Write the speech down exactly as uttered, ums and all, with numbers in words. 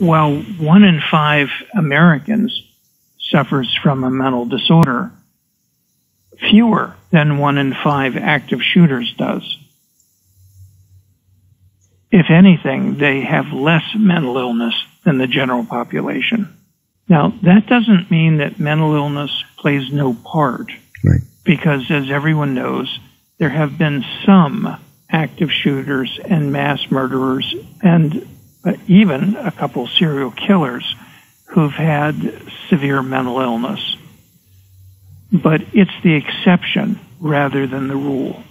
well, one in five Americans suffers from a mental disorder, fewer than one in five active shooters does. If anything, they have less mental illness than the general population. Now, that doesn't mean that mental illness plays no part, right? Because as everyone knows, there have been some active shooters and mass murderers and even a couple serial killers who've had severe mental illness. But it's the exception rather than the rule.